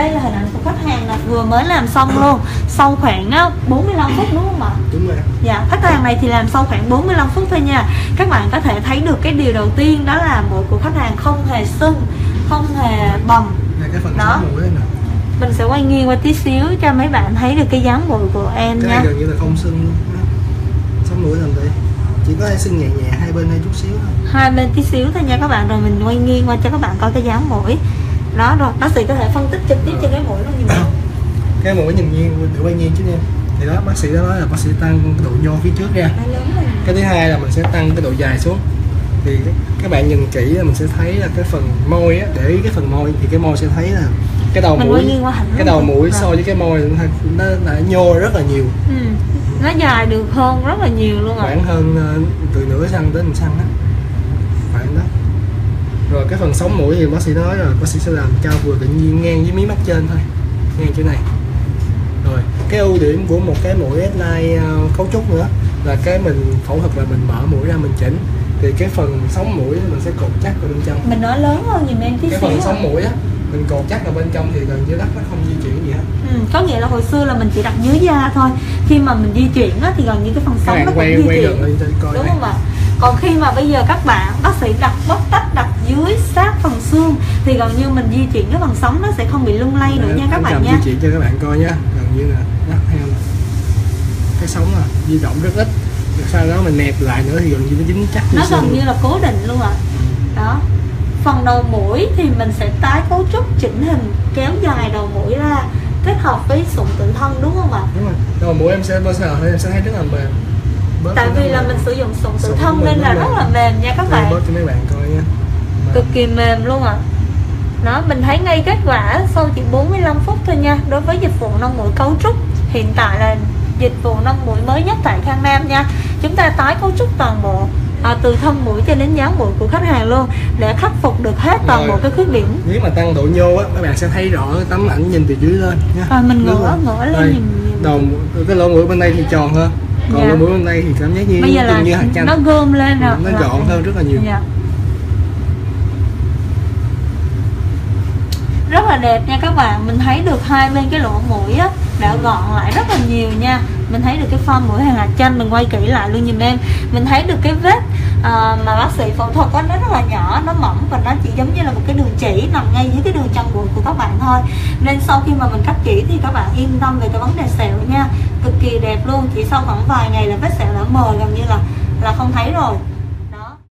Đây là hình ảnh của khách hàng là vừa mới làm xong luôn, sau khoảng 45 phút đúng không ạ? Đúng rồi. Dạ, khách hàng này thì làm sau khoảng 45 phút thôi nha. Các bạn có thể thấy được cái điều đầu tiên đó là mũi của khách hàng không hề sưng, không hề bầm. Cái phần đó. Mình sẽ quay nghiêng qua tí xíu cho mấy bạn thấy được cái dáng mũi của em cái nha. Cái này gần như là không sưng luôn. Sống mũi làm vậy. Chỉ có sưng nhẹ nhẹ hai bên chút xíu thôi. Hai bên tí xíu thôi nha các bạn, rồi mình quay nghiêng qua cho các bạn coi cái dáng mũi. Đó rồi, bác sĩ có thể phân tích trực tiếp trên cái mũi luôn như vậy. Cái mũi nhìn nhiên, tự quay nghiêng chứ em. Thì đó, bác sĩ đó nói là bác sĩ tăng độ nhô phía trước ra. Cái thứ hai là mình sẽ tăng cái độ dài xuống. Thì các bạn nhìn kỹ là mình sẽ thấy là cái phần môi á, để ý cái phần môi thì cái môi sẽ thấy là cái đầu mũi, cái đầu mũi so với cái môi nó đã nhô rất là nhiều. Ừ. Nó dài được hơn rất là nhiều luôn rồi. Khoảng hơn từ nửa xăng đến 1 xăng á. Khoảng đó. Rồi cái phần sống mũi thì bác sĩ nói rồi, bác sĩ sẽ làm cao vừa tự nhiên ngang với mí mắt trên thôi, ngang chỗ này. Rồi cái ưu điểm của một cái mũi S-line cấu trúc nữa là cái mình phẫu thuật là mình mở mũi ra mình chỉnh, thì cái phần sống mũi mình sẽ cột chắc vào bên trong. Mình nói lớn hơn dùm em tí xíu. Cái phần sống mũi á, mình cột chắc vào bên trong thì gần dưới đất nó không di chuyển gì hết. Ừ, có nghĩa là hồi xưa là mình chỉ đặt dưới da thôi, khi mà mình di chuyển á thì gần như cái phần sống nó quay, cũng di chuyển đúng không ạ? Còn khi mà bây giờ các bạn bác sĩ đặt bóc tách, đặt dưới sát phần xương thì gần như mình di chuyển cái phần sống nó sẽ không bị lung lay nữa nha các bạn nha. Di chuyển cho các bạn coi nha, gần như là đó, theo là cái sống là di động rất ít, rồi sau đó mình nẹp lại nữa thì gần như nó dính chắc nó xương, gần như là cố định luôn ạ. Đó, phần đầu mũi thì mình sẽ tái cấu trúc chỉnh hình kéo dài đầu mũi ra kết hợp với sụn tự thân đúng không ạ? Đúng rồi, đầu mũi em sẽ bao giờ em sẽ thấy rất là mềm. Bớt tại vì là mình sử dụng sụn tự thân nên là rất là mềm nha các bạn. Bớt cho mấy bạn coi nha. Cực kỳ mềm luôn ạ. Đó, mình thấy ngay kết quả sau chỉ 45 phút thôi nha. Đối với dịch vụ nâng mũi cấu trúc, hiện tại là dịch vụ nâng mũi mới nhất tại Kangnam nha. Chúng ta tái cấu trúc toàn bộ từ thân mũi cho đến dáng mũi của khách hàng luôn để khắc phục được hết toàn bộ cái khuyết điểm. Nếu mà tăng độ nhô á, các bạn sẽ thấy rõ tấm ảnh nhìn từ dưới lên nha. Rồi mình ngửa lên đây, nhìn đầu cái lỗ mũi bên đây thì tròn hơn. Còn lỗ mũi bên đây thì cảm giác như bây giờ là như hạt chanh. Nó gom lên rồi. Nó gọn hơn rất là nhiều. Rất là đẹp nha các bạn, mình thấy được hai bên cái lỗ mũi á, đã gọn lại rất là nhiều nha. Mình thấy được cái form mũi hàng hạt chanh, mình quay kỹ lại luôn dùm em. Mình thấy được cái vết mà bác sĩ phẫu thuật nó rất là nhỏ, nó mỏng và nó chỉ giống như là một cái đường chỉ nằm ngay dưới cái đường chân bụng của các bạn thôi. Nên sau khi mà mình cắt chỉ thì các bạn yên tâm về cái vấn đề sẹo nha. Cực kỳ đẹp luôn, chỉ sau khoảng vài ngày là vết sẹo đã mờ gần như là không thấy rồi.